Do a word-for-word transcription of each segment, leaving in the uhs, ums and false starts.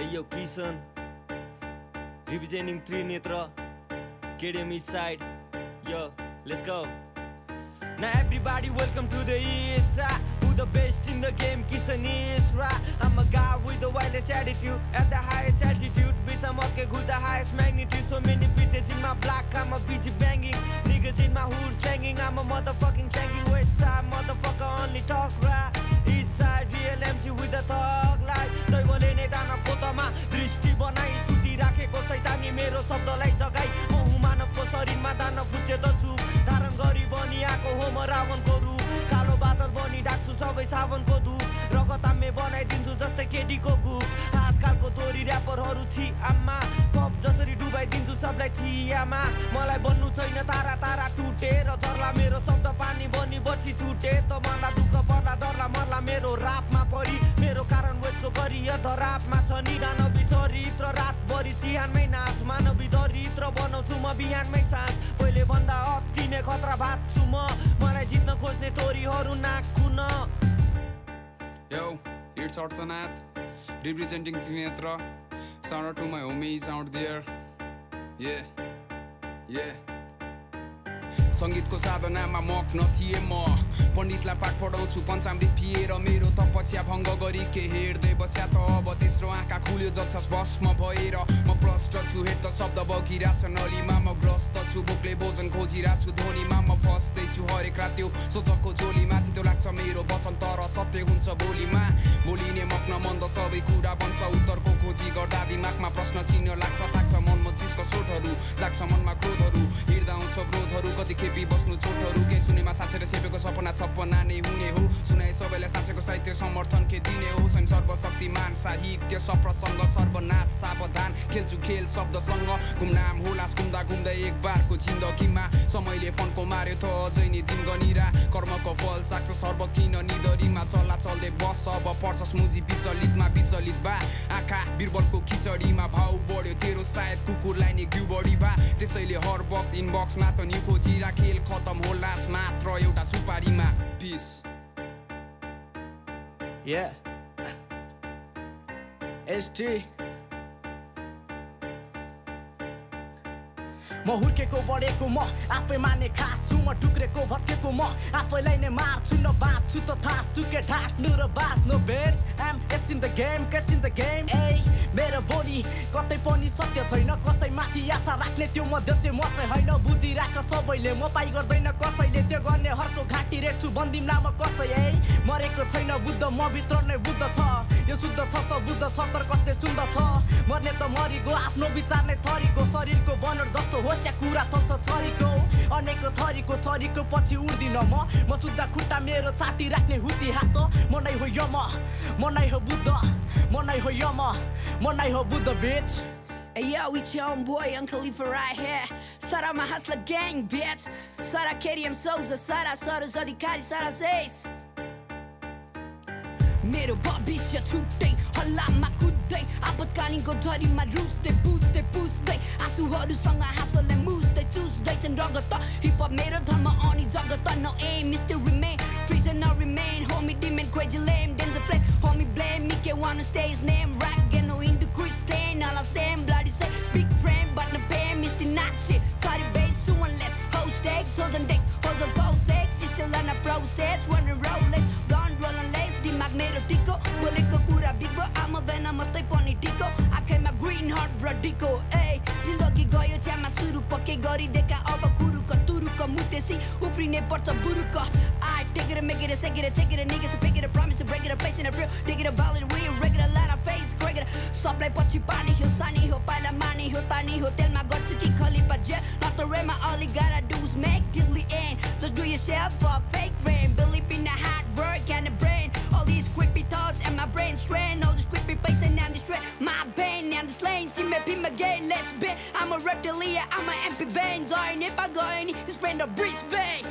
Ayo Keysun, representing three Netra, K D M East Side. Yo, let's go. Now everybody, welcome to the East Side. Who the best in the game? Keysun is right. I'm a guy with the wildest attitude at the highest altitude. Bitch, I'm okay with the highest magnitude. So many bitches in my block, I'm a bitch banging. Niggas in my hood slanging, I'm a motherfucking slanging. West Side motherfucker only talk right. East Side real M C with the talk like. They will in it on a potama. Drishti banai suti rakhe ko saitangi mero sabdalai jagai. Mohumana ko sarin madana fuche dachu. Dharan gari bani ako homo ravan koru. Kalo batar bani dakchu sabai savan ko du. Ragatamme banai dinchu jaste kedi ko gu. Aajkal ko tori rapper haru thi amma. Pop jasari dubai dinchu sablai thi amma. Malai bannu chaina tara tara tute ra jharla mero sabda pani bani bachi chute. Ta mala dukha parla darla marla. मेरो रापमा परी मेरो कारण Wesco career the रापमा छ नि दान विचरित्र रातभरि चिहानमै नाच मानवी दरित्र बनाउँछु म बिहानमै साँझ पहिले भन्दा अति नै खतरा भाच्छु म मलाई जित्न खोज्ने तोरीहरु नाखुन यो it's अर्थनाथ representing Trinetra sound to my homies out there yeah yeah संगीतको साधनामा मग्न थिए म पण्डितलाई पाठ पढाउँछु पञ्चामृत पिएर मेरो तपस्या भंग गरी के हेर्दै बस्या त अब तेस्रो आँखा खुल्यो जसस भस्म भएर म प्रष्ट छु हेर् त शब्द बगिरहेछ नलीमा म ग्रस्त छु भोकले भोजन खोजिरहेको छु ध्वनिमा म फस्दै छु हरेक रात त्यो सोचको झोलीमा त्यो लाग्छ मेरो वचन तर सत्य हुन्छ बोलीमा बोलिने मग्न मन्द सबै कुरा बन्छ उत्तरको खोजी गर्दा दिमागमा प्रश्न चिन्ह लाग्छ थाक्छ मनमा जिसको सोटहरू जाग्छ मनमा क्रोधहरू हिर्दा आउँछ क्रोधहरू कति बी बस्नु छोटहरु के सुनेमा साँचेर सेपेको सपना सपना नै हुने हो सुनाए सबैले साँचेको साहित्य समर्थन के दिने हो स्वयं सर्वशक्तिमान साहित्य सप्रसंग सर्वनाश सावधान खेल्छु खेल शब्दसँग गुमनाम होलास गुम्दा गुम्दै एकबारको जिन्दगीमा समयले फन्को मार्यो त अझै नि दिन गनिरा कर्मको फल साक्छ सर्व किन निदरीमा चल्ला चल्दै बस अब पर्छस् मुजी विचलितमा विचलित बा आँखा बिरबलको खिचडीमा भाउ बढ्यो तेरो सायद कुकुरलाई नि घिउ बढी बा त्यसैले हर वक्त इनबक्समा त नि खोजिरा खेल खतम होलास मात्र एउटा सुपारीमा पीस या एसटी म हुर्केको बढेको म आफै माने खासु म टुक्रेको भत्केको म आफैलाई नै मार्छु न बाँच्छु त थास्छु के ढाट्नु र बाँच्नु बेच I am S in the game case in the game ए मेरो बोली कतै पनि सत्य छैन कसैमाथि आशा राख्ने त्यो मध्य चाहिँ म चाहिँ हैन बुझिराख सबैले म पाइ गर्दैन कसैले त्यो गर्ने हरको घाटी रेट्छु बन्दिम नाम कसै ए मरेको छैन बुद्ध म भित्र नै बुद्ध छ यो शुद्ध छ सबुद्ध छ तर कसै सुन्द छ मर्ने त मरिगो आफ्नो विचार नै थरीको शरीरको बनर जस्तो वस्या कुरा चल्छ छरीको अनेको थरीको छरीको पछि उड्दिन म म सुद्धा खुट्टा मेरो चाटी राख्ने हुती हातो म नै हो यम म नै हो बुद्ध म नै हो यम म नै हो Buddha bitch Hey yo, it's your own boy, Uncle Leafer right here Sara my hustler gang, bitch Sara K D M Souza, Sara Sara Zadikari, Sara Zays मेरो भविष्य छुट्टै हल्लामा कुद्दै आपतकालीनको झरीमा रुच्दै बुझ्दै पुस्दै आँसुहरूसँग हाँसोले मुस्दै चुस्दै छन् रगत हिपहप मेरो धर्म अनि जगत no aim is to remain prisoner remain homie demon crazy lame danger play homie blame me can't wanna stay his name rap get no into Christian all the same bloody say big frame but no bam is the not shit sorry babe someone left host stakes hoes and dicks hoes and both sex is still on a process when we roll it don't roll and दिमाग मेरो टिको बोलेको कुरा बिगो आमा बेना मस्तै पनि टिको आँखैमा green hot ब्रडिको ए जिन्दगी गयो च्यामा सुरु पक्के गरी देखा अब कुरुक तुरुक मुतेसी उफ्रिने पर्छ बुरुक I take it and make it a second and take it and niggas pick it up promise to break it up face in a real take it a ball and we break it a lot of face crack it सबलाई पछि पानी हो सानी हो पाइला मानी हो तानी हो तेलमा गर्छु कि खलिपा जे not the rema all you gotta do is make till the end just do yourself for fake fame believe in the hard work and the brain all these creepy thoughts and my brain strain all these creepy faces and I'm distressed my pain and the slain she may be my gay let's be I'm a reptilia I'm a empty vein join if I go any this brand of Brisbane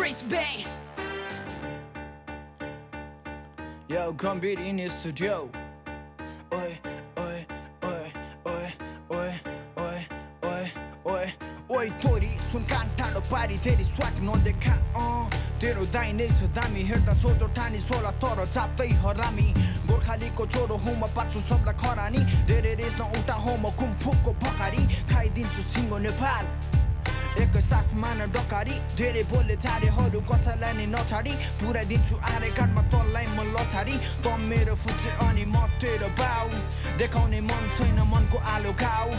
Brisbane Yo come beat in the studio Oi oi oi oi oi oi oi oi oi tori sun cantado party teri swat non de ca तेरो दाइने छ दामी हेर्दा सोचो ठानी सोला तर जात्दै हरामी गोरखालीको छोरो हुँ म पार्छु सबलाई खरानी धेरै रेस नउठा हो म कुमफुकको भकारी खाइदिन्छु सिंगो नेपाल एकै सास माने डकारी धेरै बोले चारेहरु कसैलाई नि नछाडी पुराइदिन्छु आरे काठमा तललाई म लछाडी त मेरो फुचे अनि म तेरो बाउ देखाउने मन छैन मनको आलो खाऊ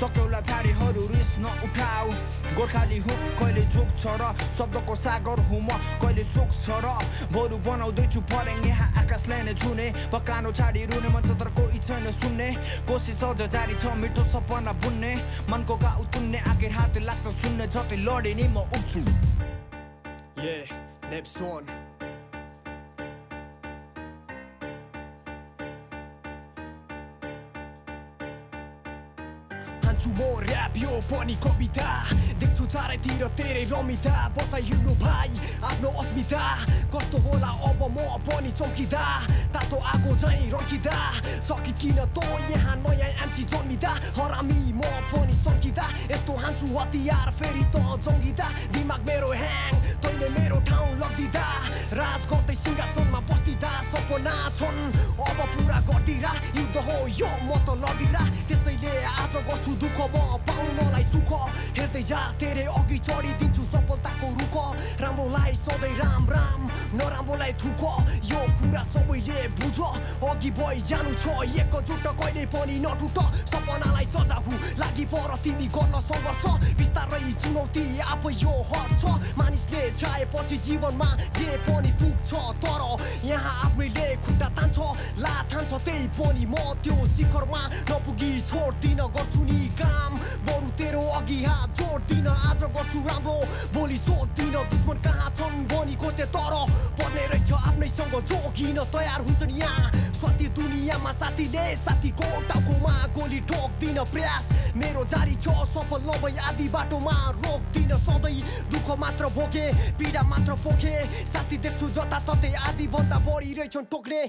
सक्यौला चारेहरु रिस नउठाऊ गोरखाली हुँ कहिले झुक्छ र शब्दको सागर हुँ म कहिले सुक्छ र भोरु बनाउँदै छु परेङ यहाँ आकाशलाई नै छुने पकानो छाडी रुने मन छत्रको इच्छा न सुन्ने कोसिस अझ जारी छ मिठो सपना बुन्ने मनको का उतुन्ने आखिर हात लाग्छ सुन्ने Yeah, Nepson. Hanchu mo rap yo pani kobita. Dekchu tarai tira tere romita. Bachainu bhai afno asmita. Kasto hola aba ma pani chomkida. Tato ago chai rakida. Sakit kina to yaha naya emchi jomida. Harami ma pani sankida. Hanchu hatiyar feri to jongida. Dimag mero hang. Toile mero town lagdida. Raj garte singason ma bastida. Sapna chon aba pura gardira. Yudho ho yo ma ta ladira. Tesaile aaj garchu dukh ma paunalai sukha. Herdai ja tere agi chadidinchu sapaltako rukha. Rambolai sadai ram ram. Narambolai thukha. Yo kura sabaile bujha. Agi bhai janu cha. Ekajutta kailai pani natutta. Sapnalai sajahu lagi fara timi garna sanghar बिस्तारै चुनौती आफै यो hot मानिसले चाहेपछि जीवनमा जे पनि पुग्छ तर यहाँ आफैले खुट्टा तान्छ ला तान्छ त्यै पनि म त्यो शिखरमा नपुगी छोड्दिन गर्छु नि काम बरु तेरो अघि हात जोड्दिन आज गर्छु राम्रो बोली सोध्दिन दुश्मन कहाँ छन् भनी खोज्थे तर पर्ने रहेछ आफ्नैसँग जोगिन तयार हुन्छन् यहाँ स्वार्थी दुनियाँमा साथीले साथीको टाउकोमा गोली ठोक्दिन प्रयास मेरो जारी छ सफल नभई आदि बाटोमा रोक्दिन सधैँ दुःख मात्र भोगे पीडा मात्र पोखे साथी देख्छु जताततै आदि भन्दा बढी रहेछन् टोक्ने